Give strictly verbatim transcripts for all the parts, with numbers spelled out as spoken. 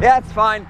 Yeah, it's fine.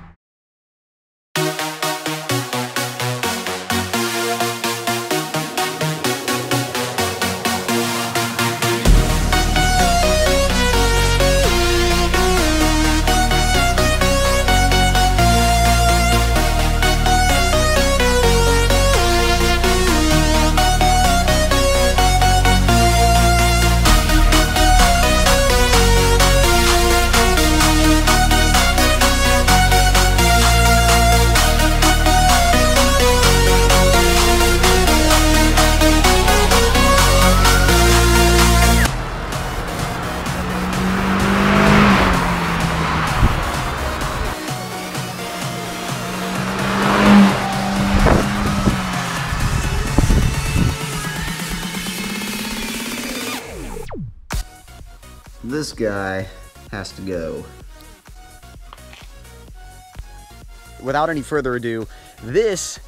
This guy has to go. Without any further ado, this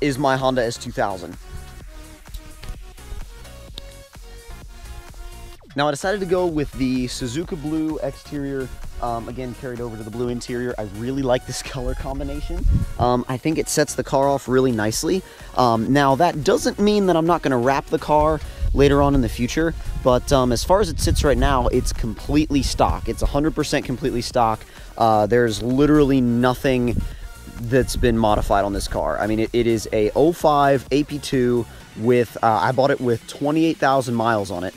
is my Honda S two thousand. Now I decided to go with the Suzuka Blue exterior, um, again carried over to the blue interior. I really like this color combination. Um, I think it sets the car off really nicely. Um, now that doesn't mean that I'm not going to wrap the car later on in the future, but um, as far as it sits right now, it's completely stock. It's one hundred percent completely stock. Uh, there's literally nothing that's been modified on this car. I mean, it, it is a oh five A P two with, uh, I bought it with twenty-eight thousand miles on it,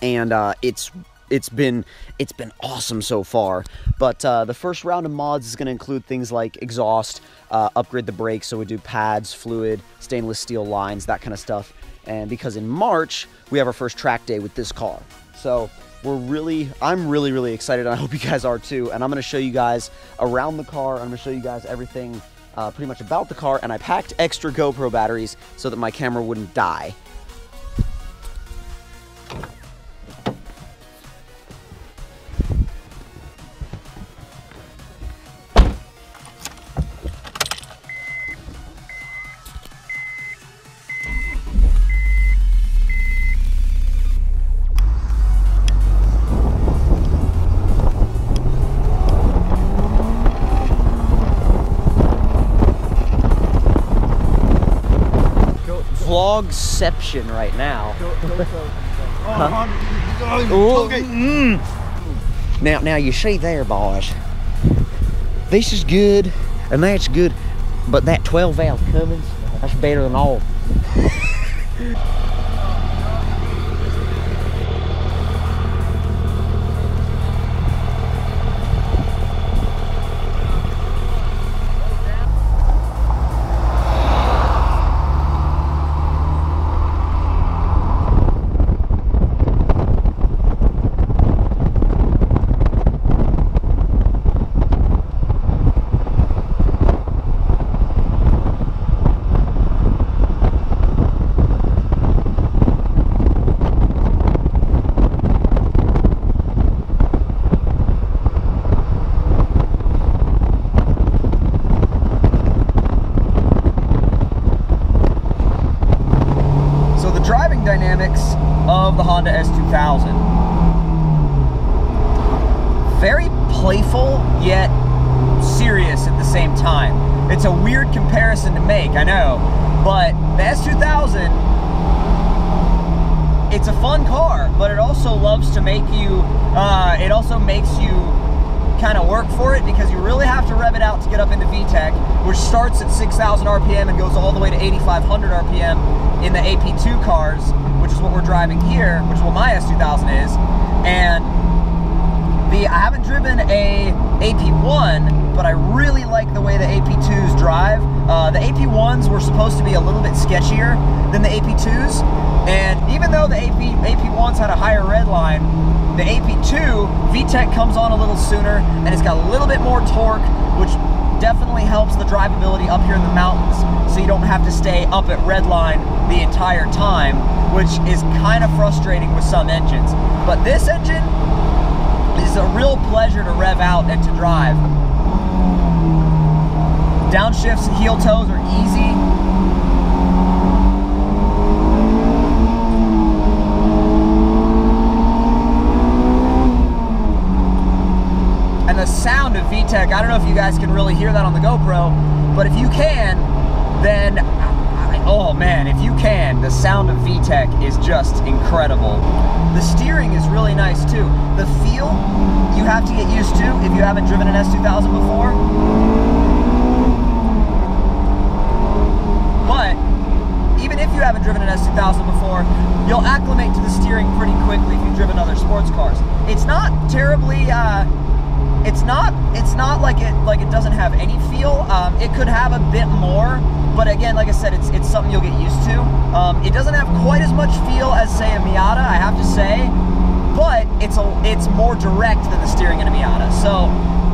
and uh, it's It's been it's been awesome so far, but uh, the first round of mods is going to include things like exhaust, uh, upgrade the brakes, so we do pads, fluid, stainless steel lines, that kind of stuff. And because in March we have our first track day with this car, so we're really I'm really really excited. I hope you guys are too. And I'm going to show you guys around the car. I'm going to show you guys everything uh, pretty much about the car. And I packed extra GoPro batteries so that my camera wouldn't die. Vlogception right now. Huh? Now, now you see there, boys. This is good, and that's good, but that twelve valve Cummins, that's better than all. Dynamics of the Honda S two thousand. Very playful, yet serious at the same time. It's a weird comparison to make, I know, but the S two thousand, it's a fun car, but it also loves to make you, uh, it also makes you kind of work for it, because you really have to rev it out to get up into V TEC, which starts at six thousand R P M and goes all the way to eighty-five hundred R P M in the A P two cars, which is what we're driving here, which is what my S two thousand is. And the I haven't driven a A P one, but I really like the way the A P twos drive. Uh, the A P ones were supposed to be a little bit sketchier than the A P twos, and even though the A P ones had a higher red line, the A P two V TEC comes on a little sooner, and it's got a little bit more torque, which definitely helps the drivability up here in the mountains, so you don't have to stay up at red line the entire time, which is kind of frustrating with some engines. But this engine is a real pleasure to rev out and to drive. Downshifts and heel toes are easy. The sound of V TEC, I don't know if you guys can really hear that on the GoPro, but if you can, then, I, oh man, if you can, the sound of V TEC is just incredible. The steering is really nice too. The feel, you have to get used to if you haven't driven an S two thousand before. But even if you haven't driven an S two thousand before, you'll acclimate to the steering pretty quickly if you've driven other sports cars. It's not terribly, uh, it's not, it's not like it, like it doesn't have any feel. Um, it could have a bit more, but again, like I said, it's, it's something you'll get used to. Um, it doesn't have quite as much feel as, say, a Miata, I have to say, but it's, a, it's more direct than the steering in a Miata. So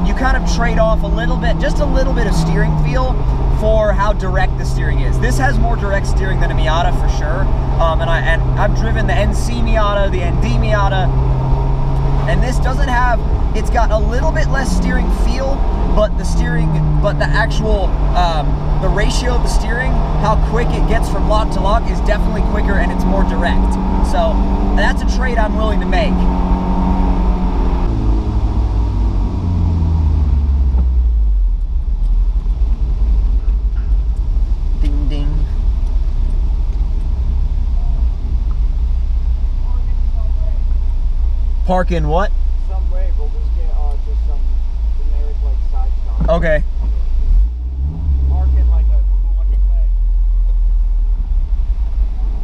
you kind of trade off a little bit, just a little bit of steering feel for how direct the steering is. This has more direct steering than a Miata for sure. Um, and, I, and I've driven the N C Miata, the N D Miata, and this doesn't have, it's got a little bit less steering feel, but the steering, but the actual, um, the ratio of the steering, how quick it gets from lock to lock is definitely quicker and it's more direct. So that's a trade I'm willing to make. Park in what? Some way, we'll just get uh, just some generic like side stop. Okay. Park in like a looking way.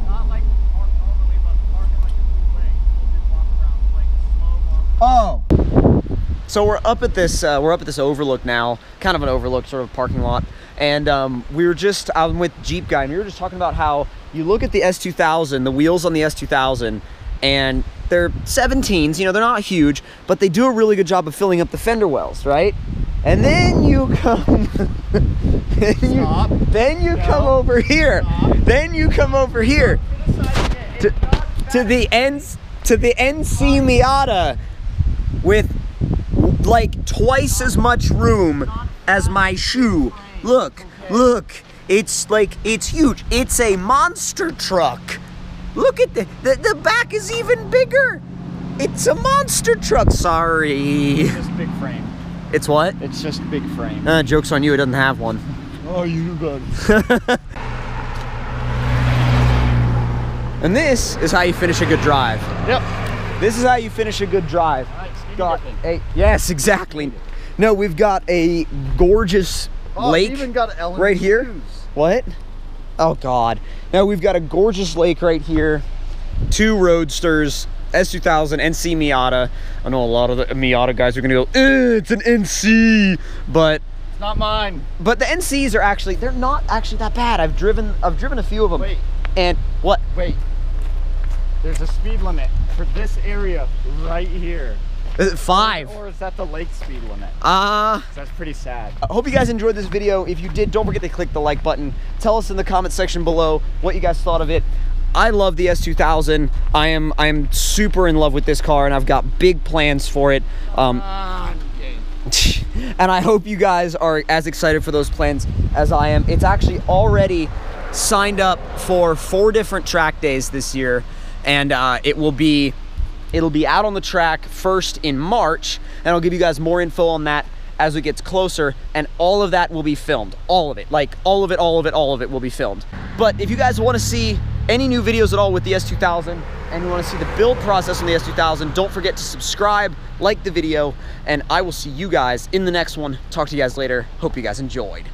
Not like park normally, but park in like a blue way. We'll just walk around like a slow walk. Oh. So we're up at this uh, we're up at this overlook now, kind of an overlook, sort of parking lot, and um, we were just I'm with Jeep Guy, and we were just talking about how you look at the S two thousand, the wheels on the S two thousand, and they're seventeens, you know, they're not huge, but they do a really good job of filling up the fender wells, right? And then you come, then Stop. you, then you no. come over here, Stop. then you come over here to, to the ends, to the N C Miata with like twice as much room as my shoe. Look, okay. look, it's like, it's huge. It's a monster truck. Look at the, the, the back is even bigger. It's a monster truck, sorry. It's just big frame. It's what? It's just big frame. Uh, joke's on you, it doesn't have one. Oh, you got it. And this is how you finish a good drive. Yep. This is how you finish a good drive. All right, got a, yes, exactly. No, we've got a gorgeous oh, lake even got right here. Shoes. What? Oh God. Now we've got a gorgeous lake right here. Two roadsters, S two thousand, N C Miata. I know a lot of the Miata guys are gonna go, eh, it's an N C, but. It's not mine. But the N Cs are actually, they're not actually that bad. I've driven, I've driven a few of them. Wait. And what? Wait, there's a speed limit for this area right here. Is it five? Or is that the lake speed limit? Ah. Uh, that's pretty sad. I hope you guys enjoyed this video. If you did, don't forget to click the like button. Tell us in the comment section below what you guys thought of it. I love the S two thousand. I am I am super in love with this car, and I've got big plans for it. Um, uh, okay. And I hope you guys are as excited for those plans as I am. It's actually already signed up for four different track days this year, and uh, it will be... It'll be out on the track first in March, and I'll give you guys more info on that as it gets closer, and all of that will be filmed. All of it, like all of it, all of it, all of it will be filmed. But if you guys wanna see any new videos at all with the S two thousand, and you wanna see the build process on the S two thousand, don't forget to subscribe, like the video, and I will see you guys in the next one. Talk to you guys later. Hope you guys enjoyed.